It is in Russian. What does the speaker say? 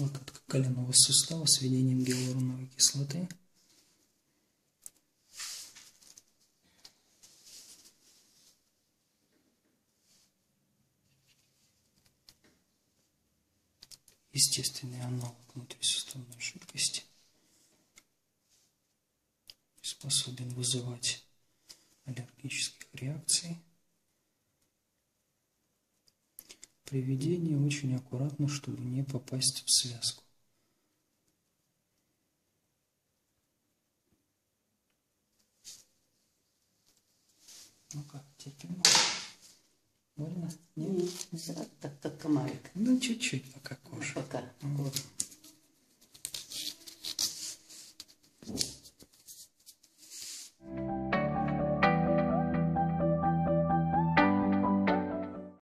локотка коленного сустава с введением гиалуроновой кислоты. Естественный аналог внутрисуставной жидкости, способен вызывать аллергических реакций. При введении очень аккуратно, чтобы не попасть в связку. Ну как, терпимо? Больно? Нет? Так, как комарик. Ну, чуть-чуть пока кожа. Пока. Вот.